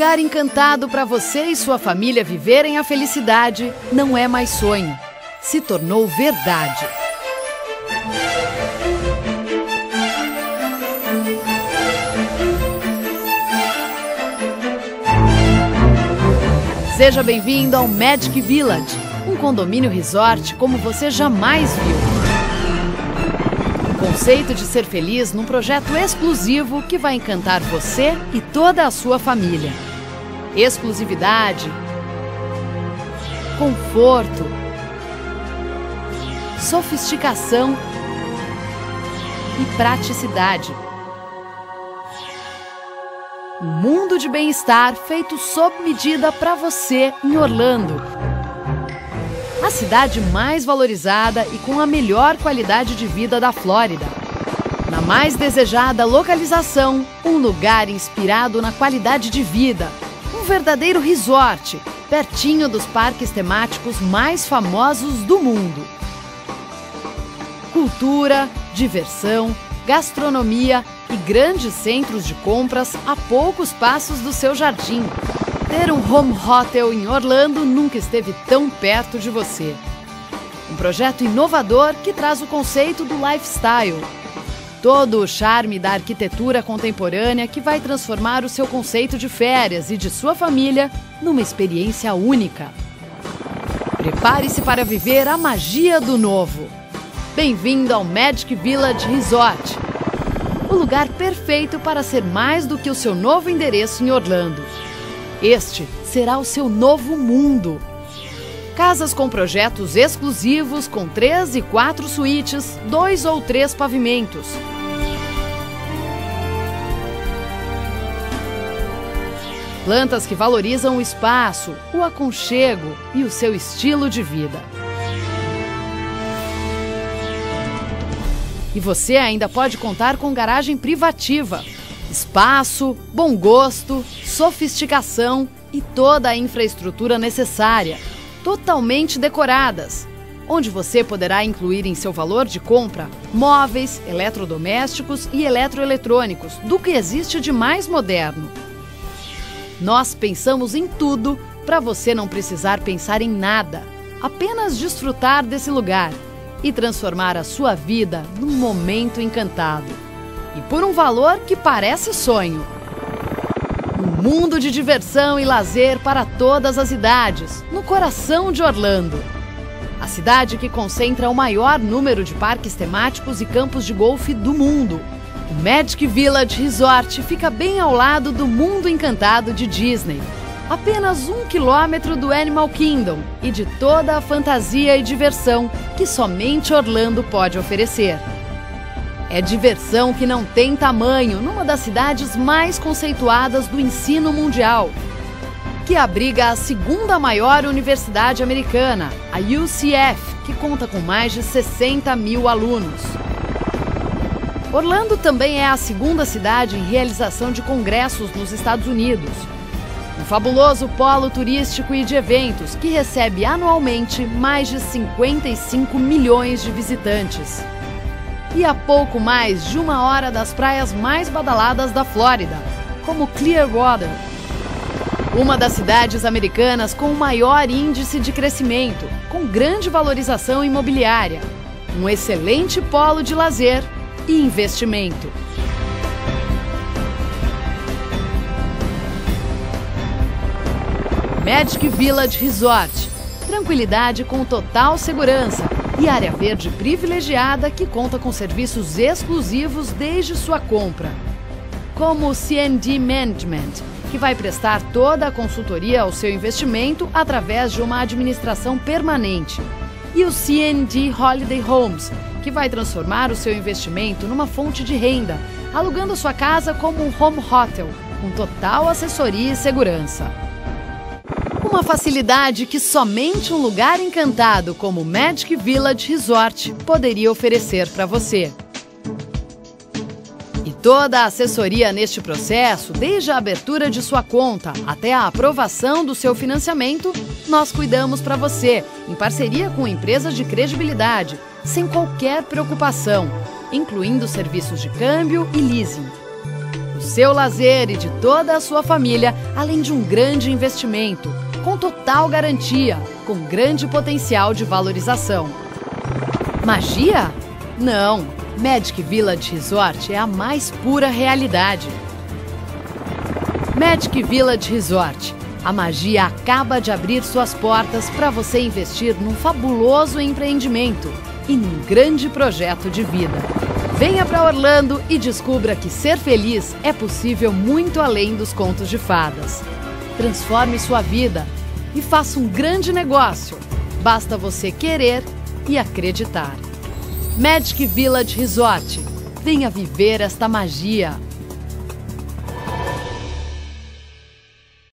lugar encantado para você e sua família viverem a felicidade não é mais sonho, se tornou verdade. Seja bem-vindo ao Magic Village, um condomínio resort como você jamais viu. O conceito de ser feliz num projeto exclusivo que vai encantar você e toda a sua família. Exclusividade, conforto, sofisticação e praticidade. Um mundo de bem-estar feito sob medida para você em Orlando. A cidade mais valorizada e com a melhor qualidade de vida da Flórida. Na mais desejada localização, um lugar inspirado na qualidade de vida. Um verdadeiro resort, pertinho dos parques temáticos mais famosos do mundo. Cultura, diversão, gastronomia e grandes centros de compras a poucos passos do seu jardim. Ter um home hotel em Orlando nunca esteve tão perto de você. Um projeto inovador que traz o conceito do lifestyle. Todo o charme da arquitetura contemporânea que vai transformar o seu conceito de férias e de sua família numa experiência única. Prepare-se para viver a magia do novo. Bem-vindo ao Magic Village Resort. O lugar perfeito para ser mais do que o seu novo endereço em Orlando. Este será o seu novo mundo. Casas com projetos exclusivos com 3 e 4 suítes, 2 ou 3 pavimentos. Plantas que valorizam o espaço, o aconchego e o seu estilo de vida. E você ainda pode contar com garagem privativa, espaço, bom gosto, sofisticação e toda a infraestrutura necessária, totalmente decoradas, onde você poderá incluir em seu valor de compra móveis, eletrodomésticos e eletroeletrônicos, do que existe de mais moderno. Nós pensamos em tudo para você não precisar pensar em nada, apenas desfrutar desse lugar e transformar a sua vida num momento encantado. E por um valor que parece sonho. Um mundo de diversão e lazer para todas as idades, no coração de Orlando. A cidade que concentra o maior número de parques temáticos e campos de golfe do mundo. O Magic Village Resort fica bem ao lado do Mundo Encantado de Disney. Apenas 1 quilômetro do Animal Kingdom e de toda a fantasia e diversão que somente Orlando pode oferecer. É diversão que não tem tamanho numa das cidades mais conceituadas do ensino mundial, que abriga a segunda maior universidade americana, a UCF, que conta com mais de 60 mil alunos. Orlando também é a segunda cidade em realização de congressos nos Estados Unidos. Um fabuloso polo turístico e de eventos que recebe anualmente mais de 55 milhões de visitantes. E a pouco mais de 1 hora das praias mais badaladas da Flórida, como Clearwater. Uma das cidades americanas com o maior índice de crescimento, com grande valorização imobiliária, um excelente polo de lazer e investimento. Magic Village Resort, tranquilidade com total segurança e área verde privilegiada que conta com serviços exclusivos desde sua compra, como o CND Management, que vai prestar toda a consultoria ao seu investimento através de uma administração permanente, e o CND Holiday Homes, que vai transformar o seu investimento numa fonte de renda, alugando sua casa como um home hotel, com total assessoria e segurança. Uma facilidade que somente um lugar encantado como o Magic Village Resort poderia oferecer para você. E toda a assessoria neste processo, desde a abertura de sua conta até a aprovação do seu financiamento, nós cuidamos para você, em parceria com empresas de credibilidade, sem qualquer preocupação, incluindo serviços de câmbio e leasing. do seu lazer e de toda a sua família, além de um grande investimento, com total garantia, com grande potencial de valorização. Magia? Não! Magic Village Resort é a mais pura realidade. Magic Village Resort. A magia acaba de abrir suas portas para você investir num fabuloso empreendimento e num grande projeto de vida. Venha para Orlando e descubra que ser feliz é possível muito além dos contos de fadas. Transforme sua vida e faça um grande negócio. Basta você querer e acreditar. Magic Village Resort. Venha viver esta magia.